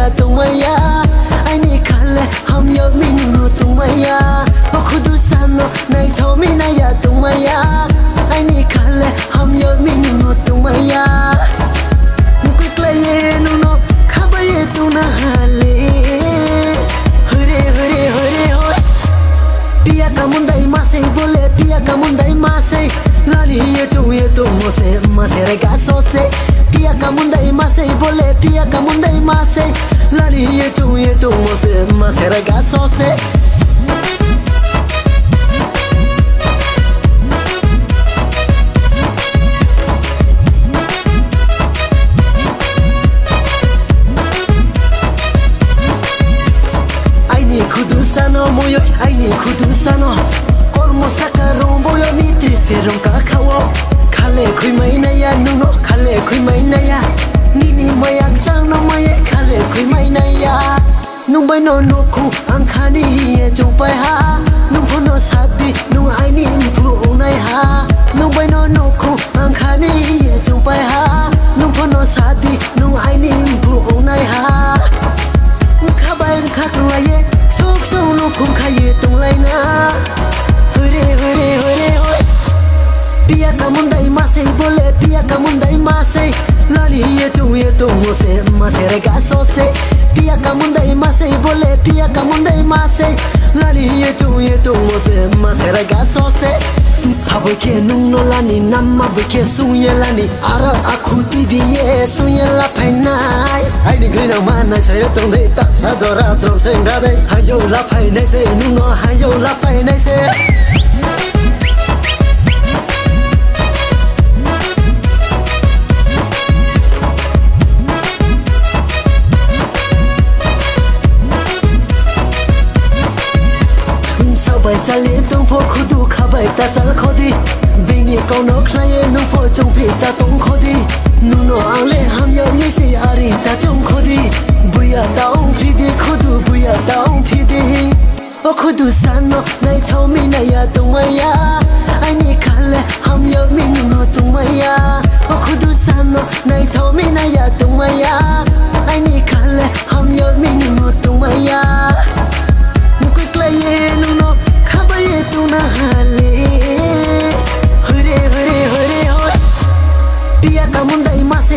ya tumaya aini khale hum yo minu tumaya bakhudu sano nai thomina ya tumaya aini khale hum yo minu tumaya mukuklaye nuno khabaye tunahale hore hore hore ho pia kamundai masai bole pia kamundai masai lani ye tu ye to mose mase regaso se pia kamunda y mase bole pia kamunda y mase lani ye tu mose mase regaso se ay ni khudusano moyo ay ni khudusano kormo sakarum boyo ni triseron kakawo khale khui mai naya nuno khale khui mai naya nini mayak sang no maye khale khui mai naya nung bai no no khu angkhani ye chung pai ha nung phono sati nung ai ni phu nai ha nung bai no no khu angkhani ye chung pai ha nung phono sati nung ai ni phu nai ha kha bai kha kruaye sok so no khu khaye tung lai na hore hore hore ho pia kamunda y masei bole pia kamunda y masei lali ye tu mose mase regaso se pia kamunda y masei bole pia kamunda y masei lali ye tu mose mase regaso se abeke nung no lani namma beke suye lani ara akuti biye suye la painai ai ni grina mana sayo tong de ta sa jora trom sengra de hayo la painai se nung no hayo la painai se chale tung pho khudu khabai ta chal khodi bini kono khlaye nu pho chung phi ta tung khodi nuno ale ham yo ni se ari ta chung khodi buya taung phi de khudu buya taung phi de o khudu sano nai thomi na ya tumaya ai ni khale ham yo minu tumaya o khudu sano nai thomi na ya tumaya ai ni khale ham yo minu tumaya mukuklaye nuno khabaye tunahale hore hore hore ho pia kamunda y mase